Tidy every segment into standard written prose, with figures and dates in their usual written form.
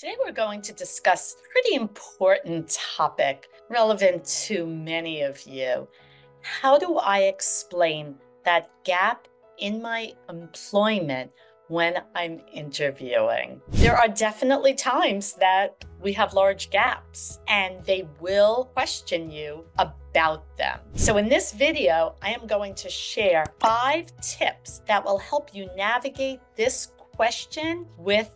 Today we're going to discuss a pretty important topic relevant to many of you. How do I explain that gap in my employment when I'm interviewing? There are definitely times that we have large gaps and they will question you about them. So in this video, I am going to share 5 tips that will help you navigate this question with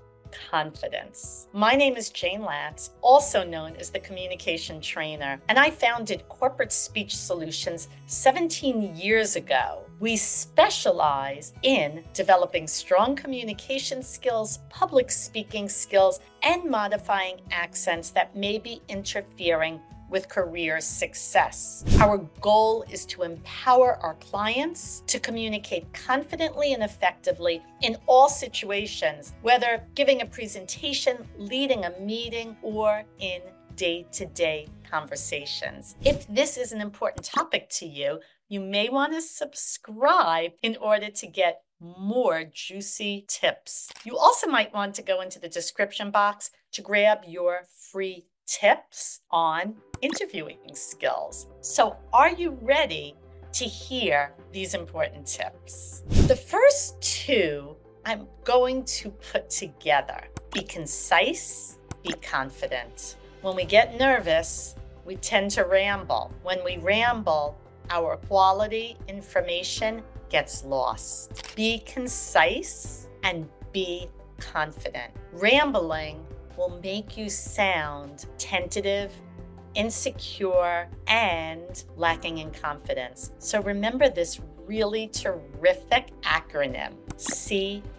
confidence. My name is Jayne Latz, also known as the Communication Trainer, and I founded Corporate Speech Solutions 17 years ago. We specialize in developing strong communication skills, public speaking skills, and modifying accents that may be interfering with career success. Our goal is to empower our clients to communicate confidently and effectively in all situations, whether giving a presentation, leading a meeting, or in day-to-day conversations. If this is an important topic to you, you may want to subscribe in order to get more juicy tips. You also might want to go into the description box to grab your free tips on interviewing skills. So are you ready to hear these important tips? The first 2 I'm going to put together. Be concise, be confident. When we get nervous, we tend to ramble. When we ramble, our quality information gets lost. Be concise and be confident. Rambling will make you sound tentative, insecure, and lacking in confidence. So remember this really terrific acronym,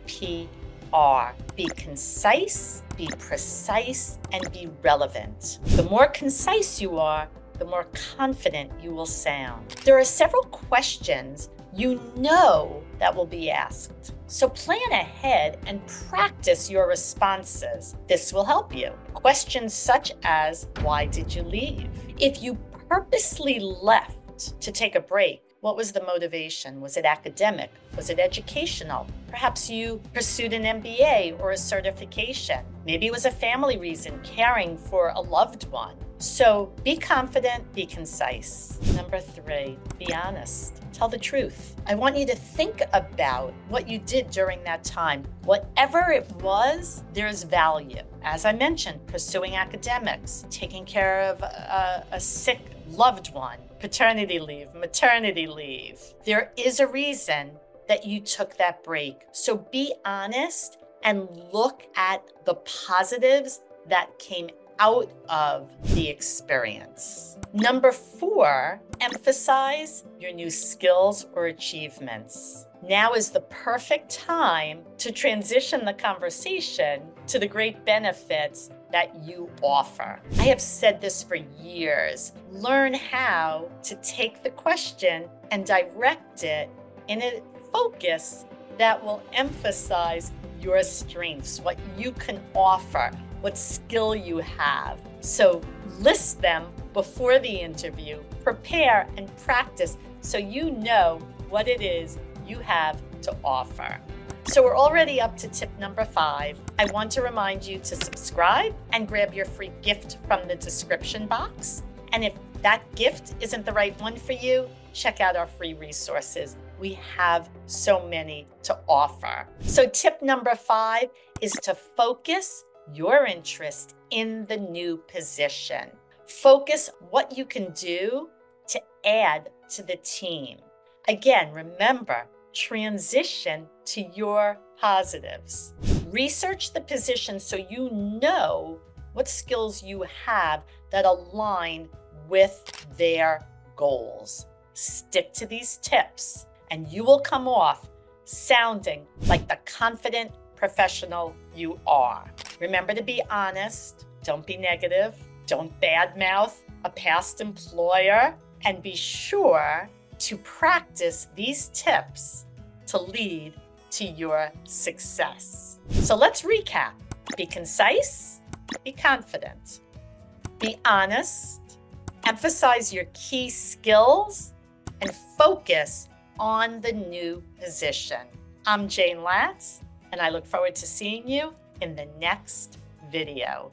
CPR. Be concise, be precise, and be relevant. The more concise you are, the more confident you will sound. There are several questions you know that will be asked. So plan ahead and practice your responses. This will help you. Questions such as, why did you leave? If you purposely left to take a break, what was the motivation? Was it academic? Was it educational? Perhaps you pursued an MBA or a certification. Maybe it was a family reason, caring for a loved one. So be confident, be concise. Number 3, be honest. Tell the truth. I want you to think about what you did during that time. Whatever it was, there's value. As I mentioned, pursuing academics, taking care of a sick loved one, paternity leave, maternity leave. There is a reason that you took that break. So be honest and look at the positives that came out of the experience. Number 4, emphasize your new skills or achievements. Now is the perfect time to transition the conversation to the great benefits that you offer. I have said this for years. Learn how to take the question and direct it in a focus that will emphasize your strengths, what you can offer, what skill you have. So list them before the interview, prepare and practice so you know what it is you have to offer. So we're already up to tip number 5. I want to remind you to subscribe and grab your free gift from the description box. And if that gift isn't the right one for you, check out our free resources. We have so many to offer. So tip number 5 is to focus your interest in the new position. Focus what you can do to add to the team. Again, remember, transition to your positives. Research the position so you know what skills you have that align with their goals. Stick to these tips and you will come off sounding like the confident professional you are. Remember to be honest, don't be negative, don't badmouth a past employer, and be sure to practice these tips to lead to your success. So let's recap. Be concise, be confident, be honest, emphasize your key skills, and focus on the new position. I'm Jayne Latz, and I look forward to seeing you in the next video.